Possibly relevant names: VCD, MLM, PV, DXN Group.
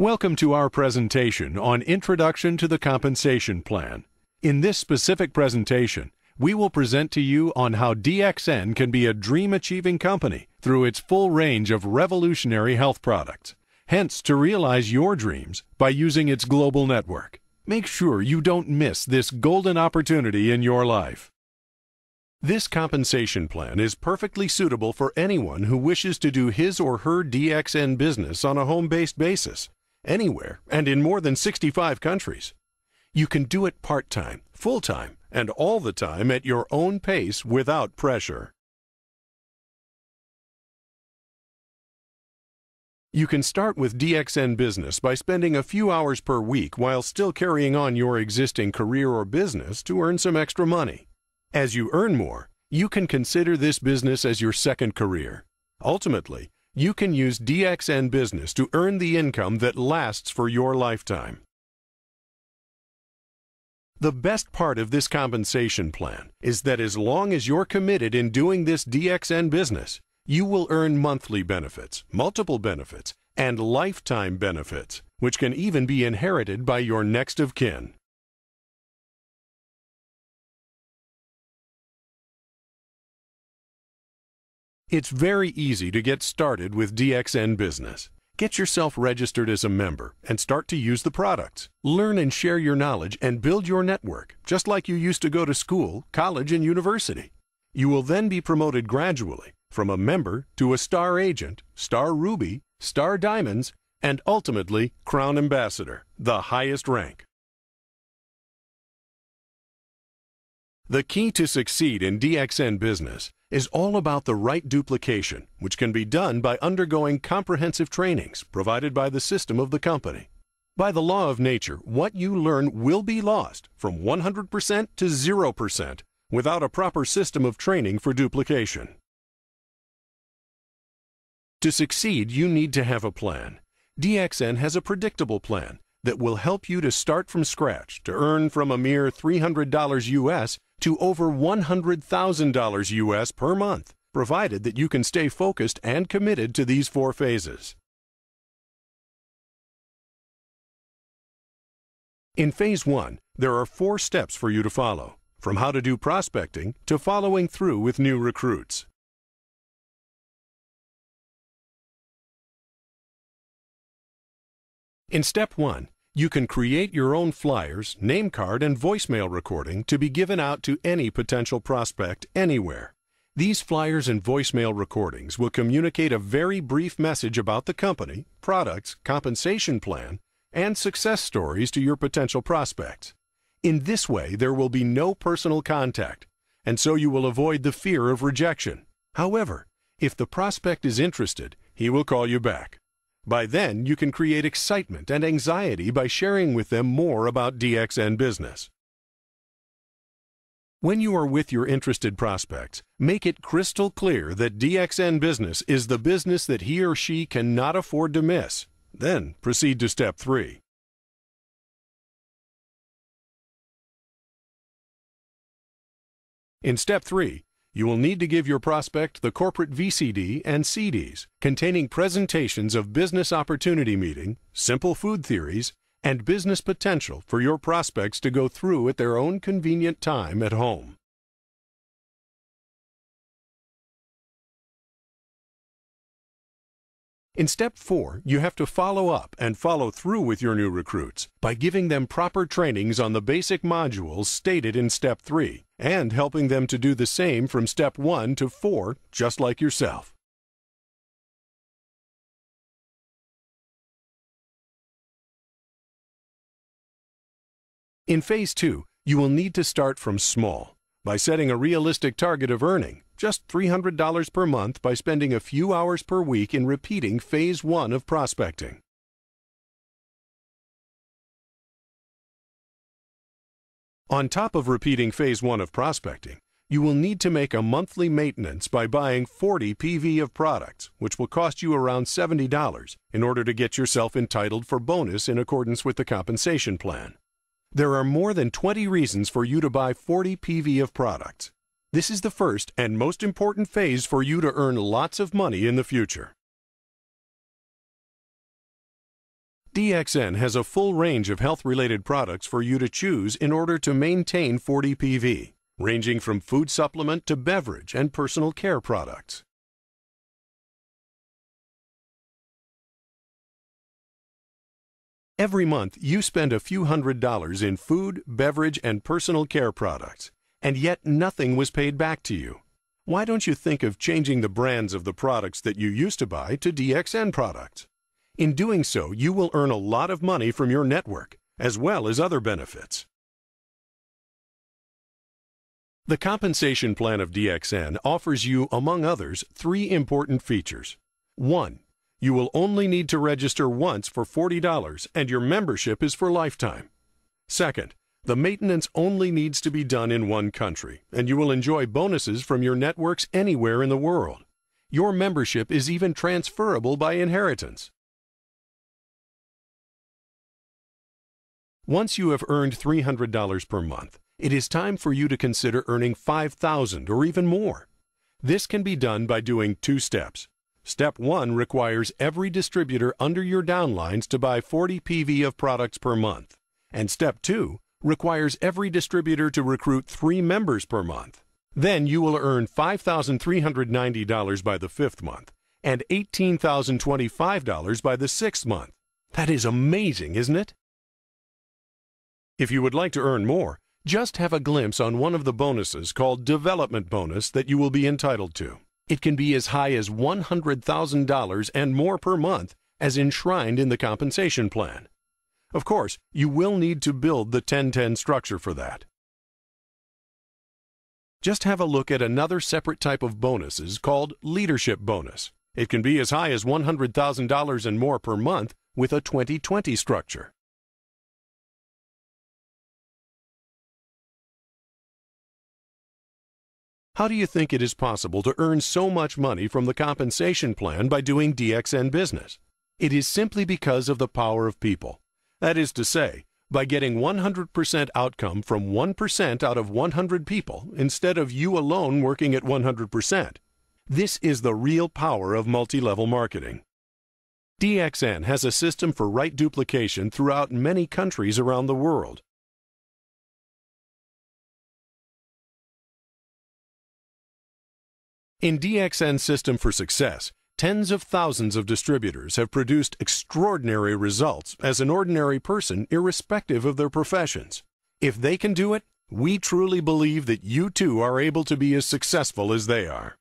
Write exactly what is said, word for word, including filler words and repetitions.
Welcome to our presentation on Introduction to the Compensation Plan. In this specific presentation, we will present to you on how D X N can be a dream-achieving company through its full range of revolutionary health products. Hence, to realize your dreams by using its global network. Make sure you don't miss this golden opportunity in your life. This compensation plan is perfectly suitable for anyone who wishes to do his or her D X N business on a home-based basis, anywhere and in more than sixty-five countries. You can do it part-time, full-time, and all the time at your own pace without pressure. You can start with D X N business by spending a few hours per week while still carrying on your existing career or business to earn some extra money. As you earn more, you can consider this business as your second career. Ultimately, you can use D X N business to earn the income that lasts for your lifetime. The best part of this compensation plan is that as long as you're committed in doing this D X N business, you will earn monthly benefits, multiple benefits, and lifetime benefits, which can even be inherited by your next of kin. It's very easy to get started with D X N business. Get yourself registered as a member and start to use the products. Learn and share your knowledge and build your network, just like you used to go to school, college, and university. You will then be promoted gradually from a member to a star agent, star ruby, star diamonds, and ultimately crown ambassador, the highest rank. The key to succeed in D X N business is all about the right duplication, which can be done by undergoing comprehensive trainings provided by the system of the company. By the law of nature, what you learn will be lost from one hundred percent to zero percent without a proper system of training for duplication. To succeed, you need to have a plan. D X N has a predictable plan that will help you to start from scratch to earn from a mere three hundred dollars U S to over one hundred thousand dollars U S per month, provided that you can stay focused and committed to these four phases. In phase one, there are four steps for you to follow, from how to do prospecting to following through with new recruits. In step one, you can create your own flyers, name card, and voicemail recording to be given out to any potential prospect anywhere. These flyers and voicemail recordings will communicate a very brief message about the company, products, compensation plan, and success stories to your potential prospects. In this way, there will be no personal contact, and so you will avoid the fear of rejection. However, if the prospect is interested, he will call you back. By then, you can create excitement and anxiety by sharing with them more about D X N business. When you are with your interested prospects, make it crystal clear that D X N business is the business that he or she cannot afford to miss. Then proceed to step three. In step three, you will need to give your prospect the corporate V C D and C Ds containing presentations of business opportunity meeting, simple food theories, and business potential for your prospects to go through at their own convenient time at home. In step four, you have to follow up and follow through with your new recruits by giving them proper trainings on the basic modules stated in step three and helping them to do the same from step one to four, just like yourself. In phase two, you will need to start from small by setting a realistic target of earning just three hundred dollars per month by spending a few hours per week in repeating phase one of prospecting. On top of repeating phase one of prospecting, you will need to make a monthly maintenance by buying forty P V of products, which will cost you around seventy dollars in order to get yourself entitled for bonus in accordance with the compensation plan. There are more than twenty reasons for you to buy forty P V of products. This is the first and most important phase for you to earn lots of money in the future. D X N has a full range of health-related products for you to choose in order to maintain forty P V, ranging from food supplement to beverage and personal care products. Every month, you spend a few hundred dollars in food, beverage, and personal care products, and yet nothing was paid back to you. Why don't you think of changing the brands of the products that you used to buy to D X N products? In doing so, you will earn a lot of money from your network, as well as other benefits. The compensation plan of D X N offers you, among others, three important features. One, you will only need to register once for forty dollars, and your membership is for lifetime. Second, the maintenance only needs to be done in one country, and you will enjoy bonuses from your networks anywhere in the world. Your membership is even transferable by inheritance. Once you have earned three hundred dollars per month, it is time for you to consider earning five thousand dollars or even more. This can be done by doing two steps. Step one requires every distributor under your downlines to buy forty P V of products per month, and step two requires every distributor to recruit three members per month. Then you will earn five thousand three hundred ninety dollars by the fifth month and eighteen thousand twenty-five dollars by the sixth month. That is amazing, isn't it? If you would like to earn more, just have a glimpse on one of the bonuses called Development Bonus that you will be entitled to. It can be as high as one hundred thousand dollars and more per month as enshrined in the compensation plan. Of course, you will need to build the ten ten structure for that. Just have a look at another separate type of bonuses called Leadership Bonus. It can be as high as one hundred thousand dollars and more per month with a twenty twenty structure. How do you think it is possible to earn so much money from the compensation plan by doing D X N business? It is simply because of the power of people. That is to say, by getting one hundred percent outcome from one percent out of one hundred people instead of you alone working at one hundred percent. This is the real power of multi-level marketing. D X N has a system for right duplication throughout many countries around the world. In D X N's System for Success, tens of thousands of distributors have produced extraordinary results as an ordinary person irrespective of their professions. If they can do it, we truly believe that you too are able to be as successful as they are.